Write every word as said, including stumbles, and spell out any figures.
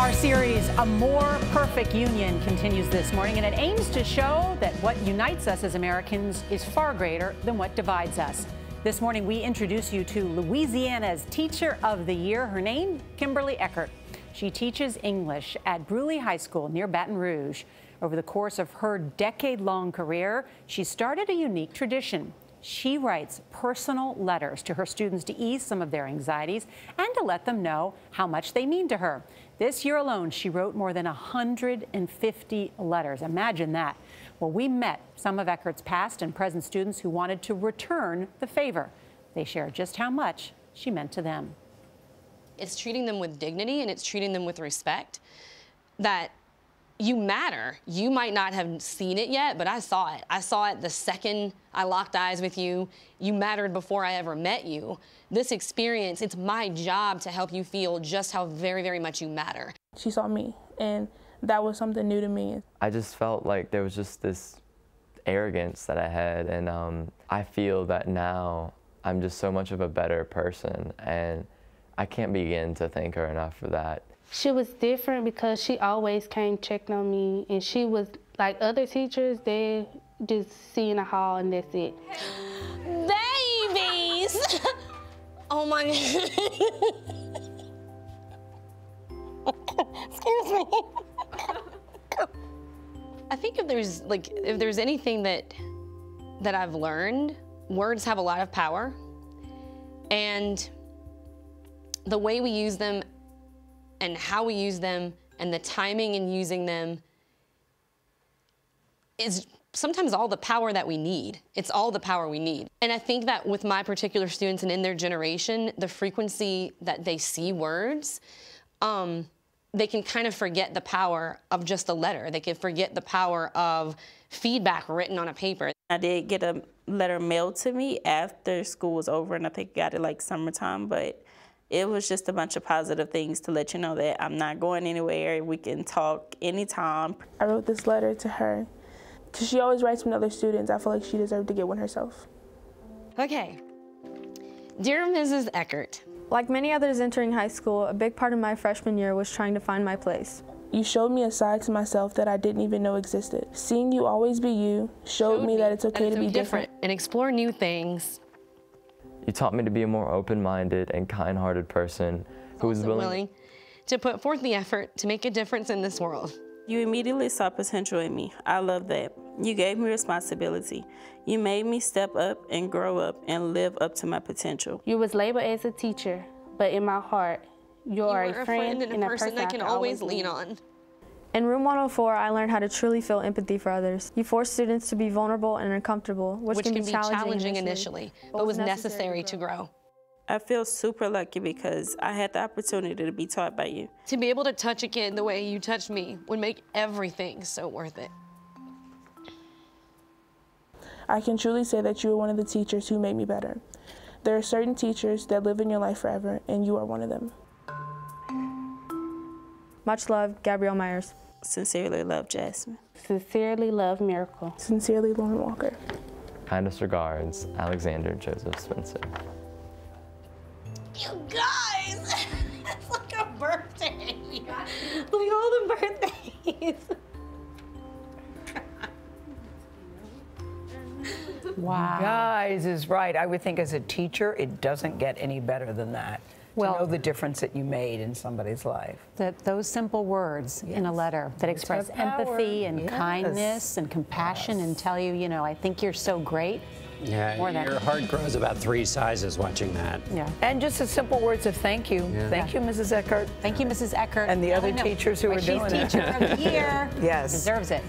Our series, A More Perfect Union, continues this morning, and it aims to show that what unites us as Americans is far greater than what divides us. This morning, we introduce you to Louisiana's Teacher of the Year. Her name, Kimberly Eckert. She teaches English at Brusly High School near Baton Rouge. Over the course of her decade-long career, she started a unique tradition. She writes personal letters to her students to ease some of their anxieties and to let them know how much they mean to her. This year alone, she wrote more than one hundred fifty letters. Imagine that. Well, we met some of Eckert's past and present students who wanted to return the favor. They share just how much she meant to them. It's treating them with dignity, and it's treating them with respect, that you matter. You might not have seen it yet, but I saw it. I saw it the second I locked eyes with you. You mattered before I ever met you. This experience, it's my job to help you feel just how very, very much you matter. She saw me, and that was something new to me. I just felt like there was just this arrogance that I had, and um, I feel that now I'm just so much of a better person, and I can't begin to thank her enough for that. She was different because she always came checking on me, and she was like other teachers, they just see in the hall and that's it. Babies! Oh my God. Excuse me. I think if there's like if there's anything that that I've learned, words have a lot of power, and the way we use them and how we use them and the timing in using them is sometimes all the power that we need. It's all the power we need. And I think that with my particular students and in their generation, the frequency that they see words, um, they can kind of forget the power of just a letter. They can forget the power of feedback written on a paper. I did get a letter mailed to me after school was over, and I think I got it like summertime, but it was just a bunch of positive things to let you know that I'm not going anywhere, we can talk anytime. I wrote this letter to her, because she always writes from other students. I feel like she deserved to get one herself. Okay. Dear Missus Eckert. Like many others entering high school, a big part of my freshman year was trying to find my place. You showed me a side to myself that I didn't even know existed. Seeing you always be you showed, showed me, me that it's okay that it's to be different. different. And explore new things. You taught me to be a more open-minded and kind-hearted person who is willing, willing to put forth the effort to make a difference in this world. You immediately saw potential in me. I love that. You gave me responsibility. You made me step up and grow up and live up to my potential. You was labeled as a teacher, but in my heart, you are a friend and a person that I can always lean on. In room one oh four, I learned how to truly feel empathy for others. You force students to be vulnerable and uncomfortable, which, which can, can be challenging, challenging initially, initially, but was necessary to grow. to grow. I feel super lucky because I had the opportunity to be taught by you. To be able to touch a kid the way you touched me would make everything so worth it. I can truly say that you were one of the teachers who made me better. There are certain teachers that live in your life forever, and you are one of them. Much love, Gabrielle Myers. Sincerely love, Jasmine. Sincerely love, Miracle. Sincerely, Lauren Walker. Kindest regards, Alexander Joseph Spencer. You guys, it's like a birthday. Look at all the birthdays. Wow. Guys is right. I would think as a teacher, it doesn't get any better than that. Well, to know the difference that you made in somebody's life. That those simple words yes. in a letter that it's express empathy and yes. kindness and compassion yes. and tell you, you know, I think you're so great. Yeah, or your that. heart grows about three sizes watching that. Yeah, and just the simple words of thank you. Yeah. Thank yeah. you, Missus Eckert. Thank you, Missus Eckert. And the other teachers who are doing it. She's Teacher of the Year. Yes. Deserves it.